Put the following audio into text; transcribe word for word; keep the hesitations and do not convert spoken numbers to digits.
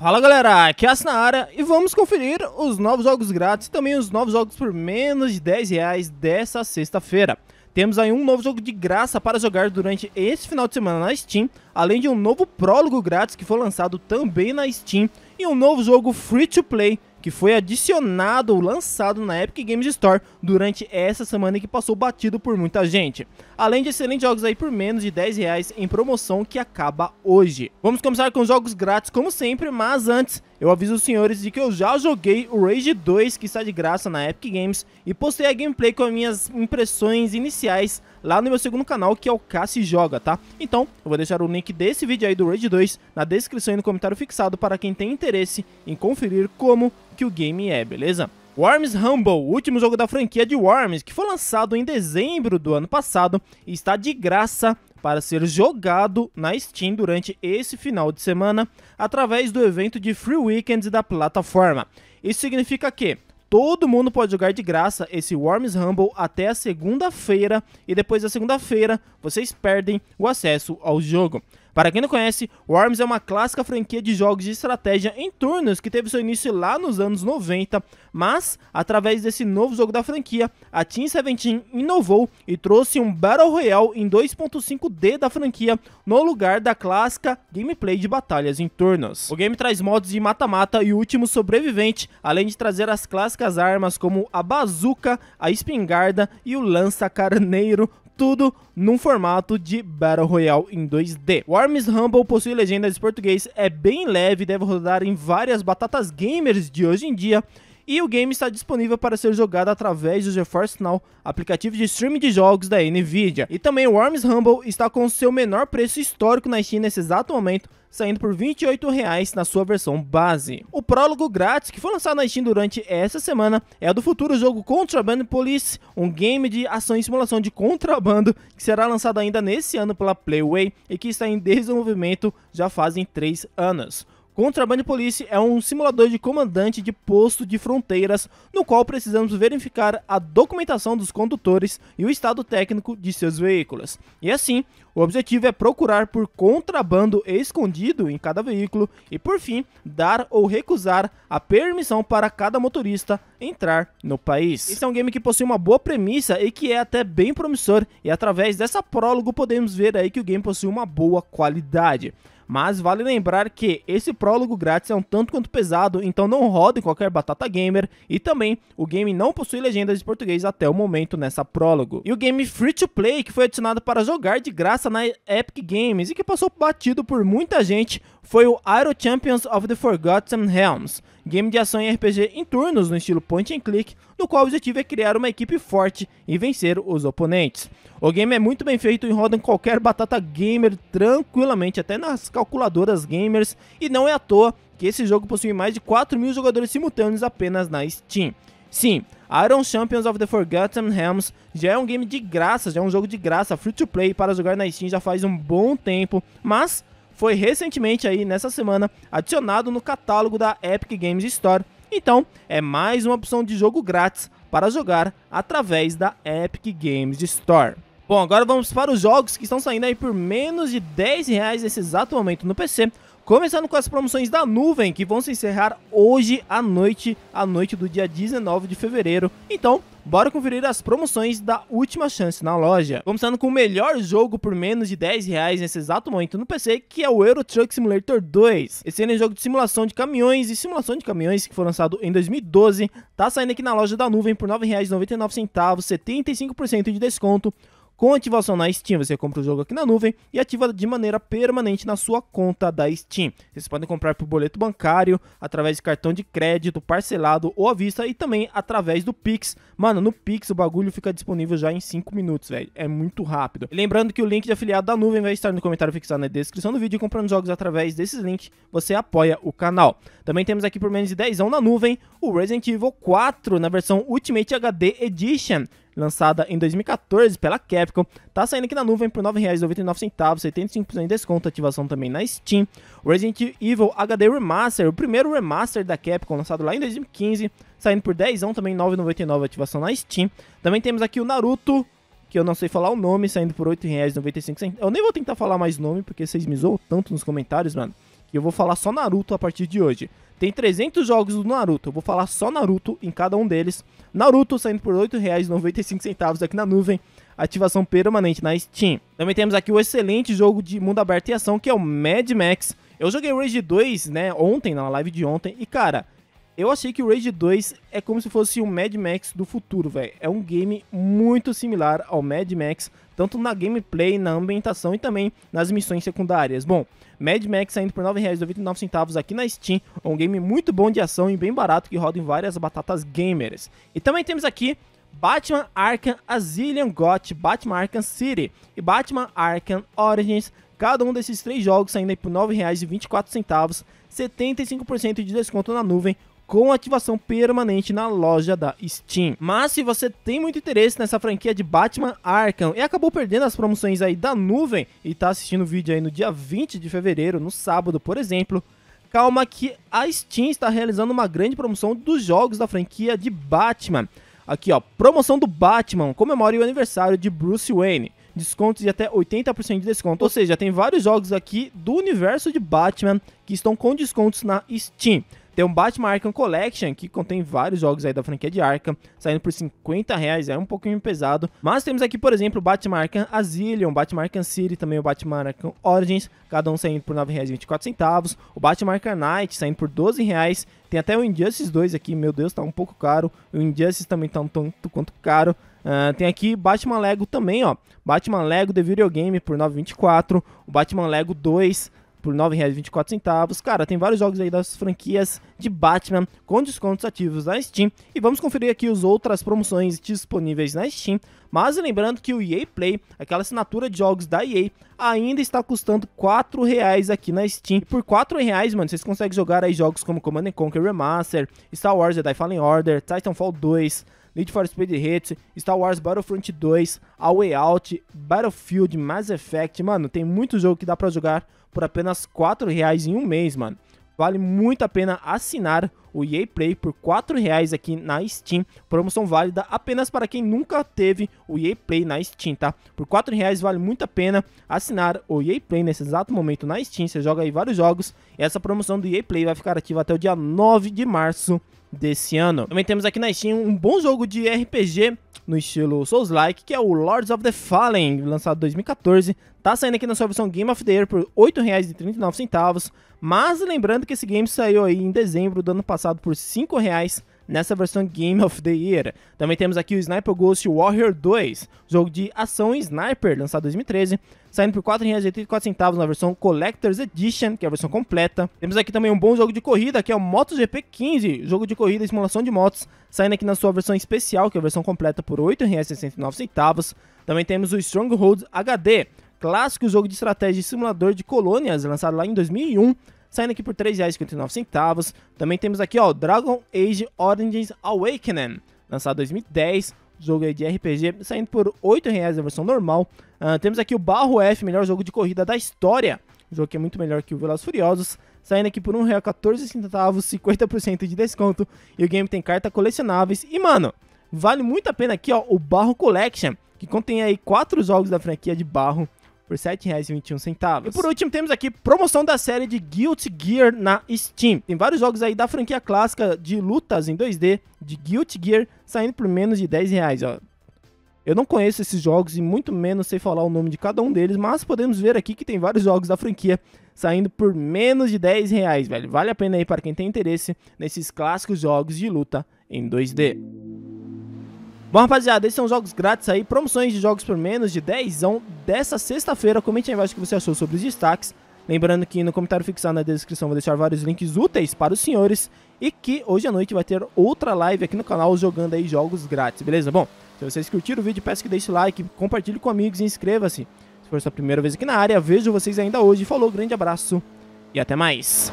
Fala galera, aqui é a Sinara e vamos conferir os novos jogos grátis e também os novos jogos por menos de dez reais dessa sexta-feira. Temos aí um novo jogo de graça para jogar durante este final de semana na Steam, além de um novo prólogo grátis que foi lançado também na Steam e um novo jogo free to play que foi adicionado ou lançado na Epic Games Store durante essa semana e que passou batido por muita gente. Além de excelentes jogos aí por menos de dez reais em promoção que acaba hoje. Vamos começar com jogos grátis como sempre, mas antes eu aviso os senhores de que eu já joguei o Rage dois que está de graça na Epic Games e postei a gameplay com as minhas impressões iniciais lá no meu segundo canal, que é o Cassi Joga, tá? Então, eu vou deixar o link desse vídeo aí do Rage dois na descrição e no comentário fixado para quem tem interesse em conferir como que o game é, beleza? Worms Rumble, o último jogo da franquia de Worms, que foi lançado em dezembro do ano passado e está de graça para ser jogado na Steam durante esse final de semana através do evento de Free Weekends da plataforma. Isso significa que todo mundo pode jogar de graça esse Worms Rumble até a segunda-feira e depois da segunda-feira vocês perdem o acesso ao jogo. Para quem não conhece, Worms é uma clássica franquia de jogos de estratégia em turnos que teve seu início lá nos anos noventa, mas através desse novo jogo da franquia, a Team seventeen inovou e trouxe um Battle Royale em dois ponto cinco D da franquia no lugar da clássica gameplay de batalhas em turnos. O game traz modos de mata-mata e o último sobrevivente, além de trazer as clássicas as armas como a bazuca, a espingarda e o lança-carneiro, tudo num formato de Battle Royale em dois D. Worms Rumble possui legendas em português, é bem leve, deve rodar em várias batatas gamers de hoje em dia e o game está disponível para ser jogado através do GeForce Now, aplicativo de streaming de jogos da NVIDIA. E também o Worms Rumble está com seu menor preço histórico na Steam nesse exato momento, saindo por vinte e oito reais na sua versão base. O prólogo grátis que foi lançado na Steam durante essa semana é do futuro jogo Contraband Police, um game de ação e simulação de contrabando que será lançado ainda nesse ano pela Playway e que está em desenvolvimento já fazem três anos. Contraband Police é um simulador de comandante de posto de fronteiras, no qual precisamos verificar a documentação dos condutores e o estado técnico de seus veículos. E assim, o objetivo é procurar por contrabando escondido em cada veículo e, por fim, dar ou recusar a permissão para cada motorista entrar no país. Esse é um game que possui uma boa premissa e que é até bem promissor, e através dessa prólogo podemos ver aí que o game possui uma boa qualidade. Mas vale lembrar que esse prólogo grátis é um tanto quanto pesado, então não roda em qualquer batata gamer. E também, o game não possui legendas de português até o momento nessa prólogo. E o game Free to Play, que foi adicionado para jogar de graça na Epic Games e que passou batido por muita gente, foi o Iron Champions of the Forgotten Helms, game de ação e R P G em turnos no estilo point and click, no qual o objetivo é criar uma equipe forte e vencer os oponentes. O game é muito bem feito e roda em qualquer batata gamer tranquilamente, até nas calculadoras gamers, e não é à toa que esse jogo possui mais de quatro mil jogadores simultâneos apenas na Steam. Sim, Iron Champions of the Forgotten Helms já é um game de graça, já é um jogo de graça, free to play, para jogar na Steam já faz um bom tempo, mas foi recentemente aí nessa semana adicionado no catálogo da Epic Games Store. Então, é mais uma opção de jogo grátis para jogar através da Epic Games Store. Bom, agora vamos para os jogos que estão saindo aí por menos de dez reais nesse exato momento no P C, começando com as promoções da nuvem, que vão se encerrar hoje à noite, à noite do dia dezenove de fevereiro. Então, bora conferir as promoções da última chance na loja. Começando com o melhor jogo por menos de dez reais nesse exato momento no P C, que é o Euro Truck Simulator dois. Esse é um jogo de simulação de caminhões e simulação de caminhões que foi lançado em dois mil e doze. Tá saindo aqui na loja da nuvem por nove reais e noventa e nove centavos, setenta e cinco por cento de desconto. Com ativação na Steam, você compra o jogo aqui na nuvem e ativa de maneira permanente na sua conta da Steam. Vocês podem comprar por boleto bancário, através de cartão de crédito, parcelado ou à vista e também através do Pix. Mano, no Pix o bagulho fica disponível já em cinco minutos, velho. É muito rápido. E lembrando que o link de afiliado da nuvem vai estar no comentário fixado na descrição do vídeo. Comprando jogos através desses links, você apoia o canal. Também temos aqui por menos de dez reais na nuvem o Resident Evil quatro na versão Ultimate H D Edition, lançada em dois mil e quatorze pela Capcom, tá saindo aqui na nuvem por nove reais e noventa e nove centavos, setenta e cinco por cento de desconto, ativação também na Steam. Resident Evil H D Remaster, o primeiro remaster da Capcom, lançado lá em dois mil e quinze, saindo por dez reais, também nove reais e noventa e nove centavos, ativação na Steam. Também temos aqui o Naruto, que eu não sei falar o nome, saindo por oito reais e noventa e cinco centavos. Eu nem vou tentar falar mais nome, porque vocês me zoam tanto nos comentários, mano, E eu vou falar só Naruto a partir de hoje. Tem trezentos jogos do Naruto, eu vou falar só Naruto em cada um deles. Naruto saindo por oito reais e noventa e cinco centavos aqui na nuvem. Ativação permanente na Steam. Também temos aqui o excelente jogo de mundo aberto e ação, que é o Mad Max. Eu joguei o Rage dois, né, ontem, na live de ontem, e cara, eu achei que o Rage dois é como se fosse o Mad Max do futuro, velho. É um game muito similar ao Mad Max, tanto na gameplay, na ambientação e também nas missões secundárias. Bom, Mad Max saindo por nove reais e noventa e nove centavos aqui na Steam. É um game muito bom de ação e bem barato, que roda em várias batatas gamers. E também temos aqui Batman Arkham Asylum G O T, Batman Arkham City e Batman Arkham Origins. Cada um desses três jogos saindo aí por nove reais e vinte e quatro centavos, setenta e cinco por cento de desconto na nuvem, com ativação permanente na loja da Steam. Mas se você tem muito interesse nessa franquia de Batman Arkham e acabou perdendo as promoções aí da nuvem e tá assistindo o vídeo aí no dia vinte de fevereiro, no sábado, por exemplo, calma que a Steam está realizando uma grande promoção dos jogos da franquia de Batman. Aqui ó, promoção do Batman, comemore o aniversário de Bruce Wayne. Descontos de até oitenta por cento de desconto, ou seja, tem vários jogos aqui do universo de Batman que estão com descontos na Steam. Tem um Batman Arkham Collection, que contém vários jogos aí da franquia de Arkham, saindo por cinquenta reais, é um pouquinho pesado. Mas temos aqui, por exemplo, o Batman Arkham Asylum, Batman Arkham City, também o Batman Arkham Origins, cada um saindo por nove reais e vinte e quatro centavos. O Batman Arkham Knight saindo por doze reais. Tem até o Injustice dois aqui, meu Deus, tá um pouco caro. O Injustice também tá um tanto quanto caro. Uh, tem aqui Batman Lego também, ó. Batman Lego The Video Game por nove reais e vinte e quatro centavos. O Batman Lego dois... por nove reais e vinte e quatro centavos. Cara, tem vários jogos aí das franquias de Batman com descontos ativos na Steam. E vamos conferir aqui as outras promoções disponíveis na Steam. Mas lembrando que o E A Play, aquela assinatura de jogos da E A, ainda está custando quatro reais aqui na Steam. E por quatro reais, mano, vocês conseguem jogar aí jogos como Command and Conquer Remaster, Star Wars Jedi Fallen Order, Titanfall dois, Need for Speed Heat, Star Wars Battlefront dois, A Way Out, Battlefield, Mass Effect. Mano, tem muito jogo que dá pra jogar por apenas quatro reais em um mês, mano. Vale muito a pena assinar o E A Play por quatro reais aqui na Steam. Promoção válida apenas para quem nunca teve o E A Play na Steam, tá? Por quatro reais vale muito a pena assinar o E A Play nesse exato momento na Steam. Você joga aí vários jogos. Essa promoção do E A Play vai ficar ativa até o dia nove de março desse ano. Também temos aqui na Steam um bom jogo de R P G no estilo Souls-like, que é o Lords of the Fallen, lançado em dois mil e quatorze. Tá saindo aqui na sua versão Game of the Year por oito reais e trinta e nove centavos, mas lembrando que esse game saiu aí em dezembro do ano passado por cinco reais nessa versão Game of the Year. Também temos aqui o Sniper Ghost Warrior dois, jogo de ação e sniper, lançado em dois mil e treze, saindo por quatro reais e oitenta e quatro centavos na versão Collector's Edition, que é a versão completa. Temos aqui também um bom jogo de corrida, que é o MotoGP quinze, jogo de corrida e simulação de motos, saindo aqui na sua versão especial, que é a versão completa, por oito reais e sessenta e nove centavos. Também temos o Stronghold H D, clássico jogo de estratégia e simulador de colônias, lançado lá em dois mil e um, saindo aqui por três reais e cinquenta e nove centavos. Também temos aqui, ó, Dragon Age Origins Awakening, lançado em dois mil e dez, jogo aí de R P G, saindo por oito reais a versão normal. Uh, temos aqui o Barro F, melhor jogo de corrida da história, jogo que é muito melhor que o Velozes Furiosos, saindo aqui por um real e quatorze centavos, cinquenta por cento de desconto. E o game tem cartas colecionáveis. E, mano, vale muito a pena aqui, ó, o Barro Collection, que contém aí quatro jogos da franquia de Barro, por sete reais e vinte e um centavos. E por último temos aqui promoção da série de Guilty Gear na Steam. Tem vários jogos aí da franquia clássica de lutas em dois D de Guilty Gear saindo por menos de dez reais, ó. Eu não conheço esses jogos e muito menos sei falar o nome de cada um deles, mas podemos ver aqui que tem vários jogos da franquia saindo por menos de dez reais, velho. Vale a pena aí para quem tem interesse nesses clássicos jogos de luta em dois D. Bom, rapaziada, esses são jogos grátis aí, promoções de jogos por menos de dezão dessa sexta-feira. Comente aí embaixo o que você achou sobre os destaques. Lembrando que no comentário fixado na descrição vou deixar vários links úteis para os senhores e que hoje à noite vai ter outra live aqui no canal jogando aí jogos grátis, beleza? Bom, se vocês curtiram o vídeo, peço que deixe o like, compartilhe com amigos e inscreva-se. Se for sua primeira vez aqui na área, vejo vocês ainda hoje. Falou, grande abraço e até mais!